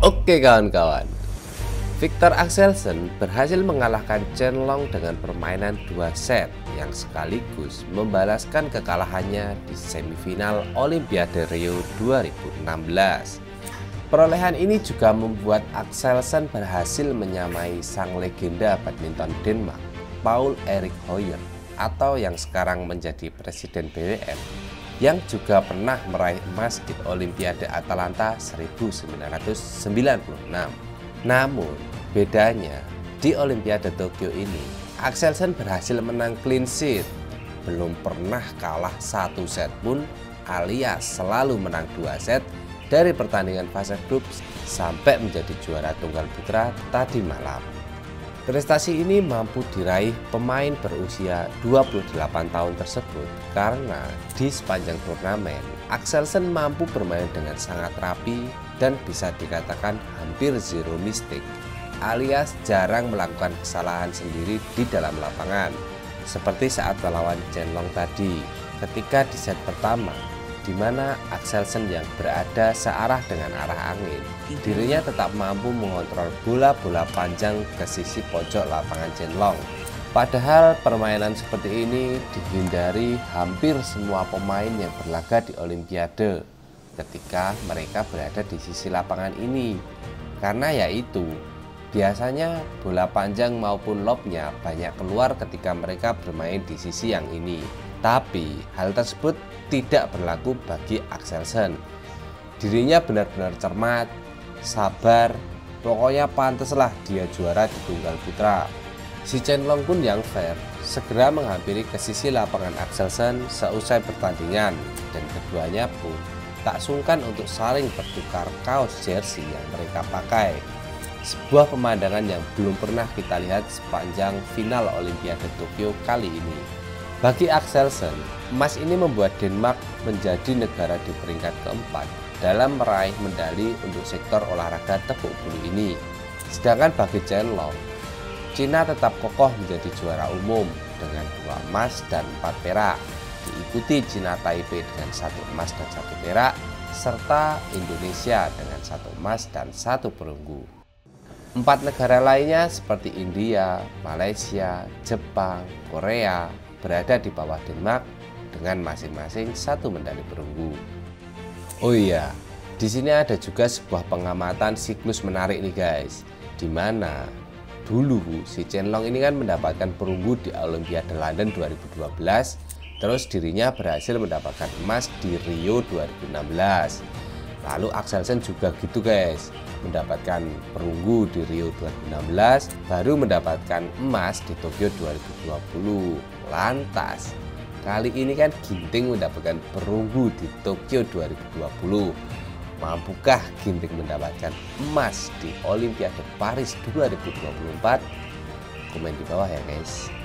Oke kawan-kawan, Viktor Axelsen berhasil mengalahkan Chen Long dengan permainan 2 set yang sekaligus membalaskan kekalahannya di semifinal Olimpiade Rio 2016. Perolehan ini juga membuat Axelsen berhasil menyamai sang legenda badminton Denmark, Paul Erik Hoyer, atau yang sekarang menjadi presiden BWF, yang juga pernah meraih emas di Olimpiade Atalanta 1996. Namun, bedanya di Olimpiade Tokyo ini, Axelsen berhasil menang clean sheet, belum pernah kalah 1 set pun, alias selalu menang 2 set dari pertandingan fase grup sampai menjadi juara tunggal putra tadi malam. Prestasi ini mampu diraih pemain berusia 28 tahun tersebut karena di sepanjang turnamen, Axelsen mampu bermain dengan sangat rapi dan bisa dikatakan hampir zero mistake, alias jarang melakukan kesalahan sendiri di dalam lapangan, seperti saat melawan Chen Long tadi ketika di set pertama, di mana Axelsen yang berada searah dengan arah angin, dirinya tetap mampu mengontrol bola-bola panjang ke sisi pojok lapangan Chen Long. Padahal permainan seperti ini dihindari hampir semua pemain yang berlaga di Olimpiade ketika mereka berada di sisi lapangan ini, karena yaitu biasanya bola panjang maupun lobnya banyak keluar ketika mereka bermain di sisi yang ini. Tapi hal tersebut tidak berlaku bagi Axelsen. Dirinya benar-benar cermat, sabar, pokoknya pantaslah dia juara di tunggal putra. Si Chen Long pun yang fair, segera menghampiri ke sisi lapangan Axelsen seusai pertandingan, dan keduanya pun tak sungkan untuk saling bertukar kaos jersey yang mereka pakai. Sebuah pemandangan yang belum pernah kita lihat sepanjang final Olimpiade Tokyo kali ini. Bagi Axelsen, emas ini membuat Denmark menjadi negara di peringkat keempat dalam meraih medali untuk sektor olahraga tepuk bulu ini. Sedangkan bagi Chen Long, Cina tetap kokoh menjadi juara umum dengan 2 emas dan 4 perak, diikuti Cina Taipei dengan 1 emas dan 1 perak, serta Indonesia dengan 1 emas dan 1 perunggu. 4 negara lainnya seperti India, Malaysia, Jepang, Korea berada di bawah Denmark dengan masing-masing 1 medali perunggu. Oh iya, di sini ada juga sebuah pengamatan siklus menarik nih guys, di mana dulu si Chen Long ini kan mendapatkan perunggu di Olimpiade London 2012, terus dirinya berhasil mendapatkan emas di Rio 2016. Lalu Axelsen juga gitu guys, mendapatkan perunggu di Rio 2016, baru mendapatkan emas di Tokyo 2020. Lantas, kali ini kan Ginting mendapatkan perunggu di Tokyo 2020. Mampukah Ginting mendapatkan emas di Olimpiade Paris 2024? Komen di bawah ya guys.